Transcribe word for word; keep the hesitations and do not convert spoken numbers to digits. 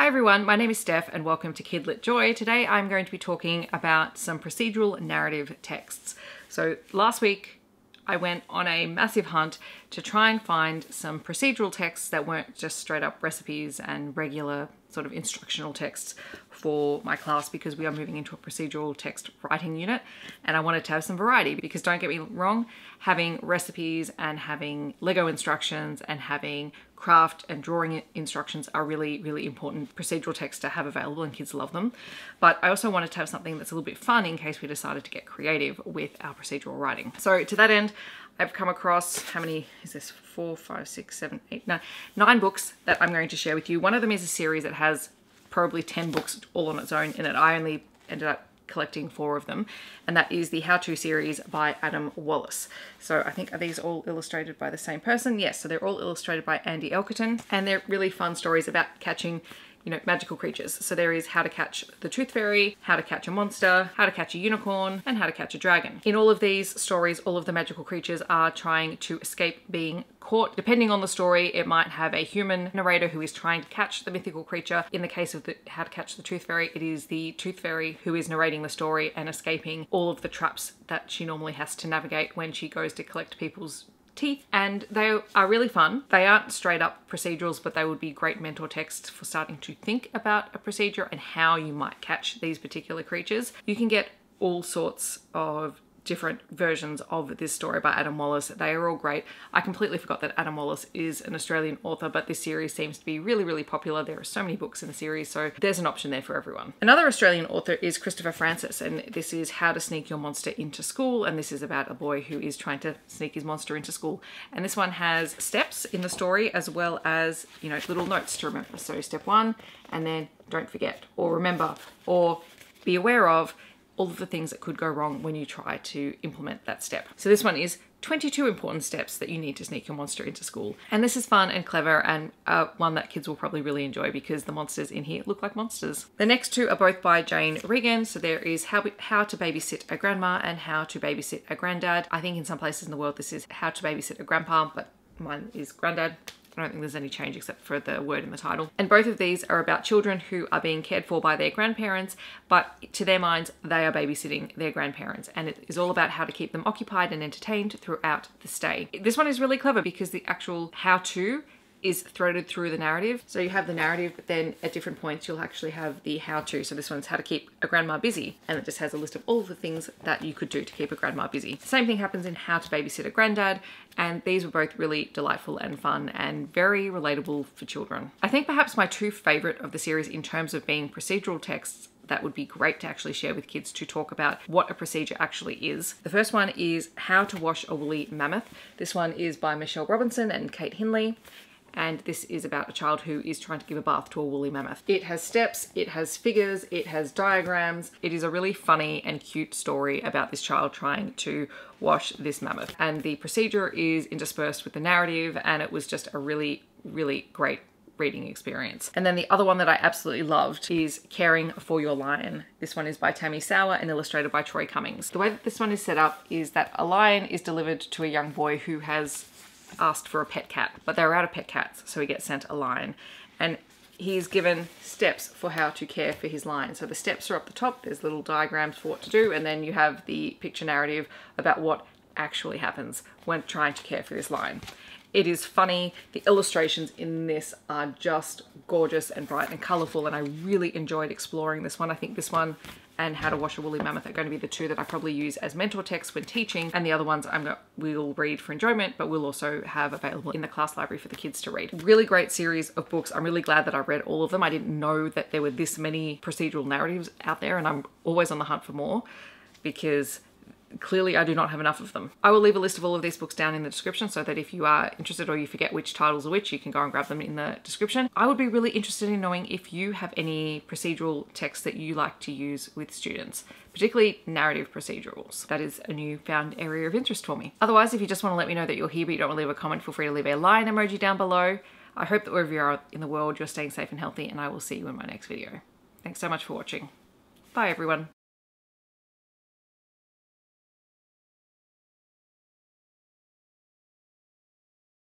Hi everyone, my name is Steph and welcome to Kid Lit Joy. Today I'm going to be talking about some procedural narrative texts. So last week I went on a massive hunt to try and find some procedural texts that weren't just straight up recipes and regular sort of instructional texts for my class, because we are moving into a procedural text writing unit and I wanted to have some variety, because don't get me wrong, having recipes and having Lego instructions and having craft and drawing instructions are really, really important procedural texts to have available, and kids love them. But I also wanted to have something that's a little bit fun in case we decided to get creative with our procedural writing. So to that end, I've come across, how many is this? Four, five, six, seven, eight, nine, nine books that I'm going to share with you. One of them is a series that has probably ten books all on its own in it. I only ended up collecting four of them, and that is the how-to series by Adam Wallace. So I think, are these all illustrated by the same person? Yes, so they're all illustrated by Andy Elkerton, and they're really fun stories about catching, you know, magical creatures. So there is how to catch the tooth fairy, how to catch a monster, how to catch a unicorn, and how to catch a dragon. In all of these stories, all of the magical creatures are trying to escape being caught. Depending on the story, it might have a human narrator who is trying to catch the mythical creature. In the case of the how to catch the tooth fairy, it is the tooth fairy who is narrating the story and escaping all of the traps that she normally has to navigate when she goes to collect people's teeth. And they are really fun. They aren't straight up procedurals, but they would be great mentor texts for starting to think about a procedure and how you might catch these particular creatures. You can get all sorts of different versions of this story by Adam Wallace. They are all great. I completely forgot that Adam Wallace is an Australian author, but this series seems to be really, really popular. There are so many books in the series, so there's an option there for everyone. Another Australian author is Christopher Francis, and this is How to Sneak Your Monster into School, and this is about a boy who is trying to sneak his monster into school. And this one has steps in the story as well as, you know, little notes to remember. So step one, and then don't forget, or remember, or be aware of, all of the things that could go wrong when you try to implement that step. So this one is twenty-two important steps that you need to sneak your monster into school. And this is fun and clever, and uh, one that kids will probably really enjoy because the monsters in here look like monsters. The next two are both by Jean Reagan. So there is how, how to babysit a grandma and how to babysit a granddad. I think in some places in the world this is how to babysit a grandpa, but mine is granddad. I don't think there's any change except for the word in the title. And both of these are about children who are being cared for by their grandparents, but to their minds, they are babysitting their grandparents. And it is all about how to keep them occupied and entertained throughout the stay. This one is really clever because the actual how-to is threaded through the narrative. So you have the narrative, but then at different points, you'll actually have the how-to. So this one's how to keep a grandma busy. And it just has a list of all the things that you could do to keep a grandma busy. Same thing happens in how to babysit a granddad. And these were both really delightful and fun and very relatable for children. I think perhaps my two favorite of the series in terms of being procedural texts that would be great to actually share with kids to talk about what a procedure actually is. The first one is How to Wash a Woolly Mammoth. This one is by Michelle Robinson and Kate Hindley. And this is about a child who is trying to give a bath to a woolly mammoth. It has steps, it has figures, it has diagrams. It is a really funny and cute story about this child trying to wash this mammoth. And the procedure is interspersed with the narrative, and it was just a really, really great reading experience. And then the other one that I absolutely loved is Caring for Your Lion. This one is by Tammi Sauer and illustrated by Troy Cummings. The way that this one is set up is that a lion is delivered to a young boy who has asked for a pet cat, but they're out of pet cats, so he gets sent a lion, and he's given steps for how to care for his lion. So the steps are up the top, there's little diagrams for what to do, and then you have the picture narrative about what actually happens when trying to care for this lion. It is funny. The illustrations in this are just gorgeous and bright and colorful, and I really enjoyed exploring this one. I think this one and How to Wash a Woolly Mammoth are going to be the two that I probably use as mentor texts when teaching, and the other ones I'm going to, we'll read for enjoyment, but we'll also have available in the class library for the kids to read. Really great series of books. I'm really glad that I read all of them. I didn't know that there were this many procedural narratives out there, and I'm always on the hunt for more because clearly I do not have enough of them. I will leave a list of all of these books down in the description so that if you are interested or you forget which titles are which, you can go and grab them in the description. I would be really interested in knowing if you have any procedural texts that you like to use with students, particularly narrative procedurals. That is a newfound area of interest for me. Otherwise, if you just want to let me know that you're here but you don't want to leave a comment, feel free to leave a lion emoji down below. I hope that wherever you are in the world, you're staying safe and healthy, and I will see you in my next video. Thanks so much for watching. Bye everyone.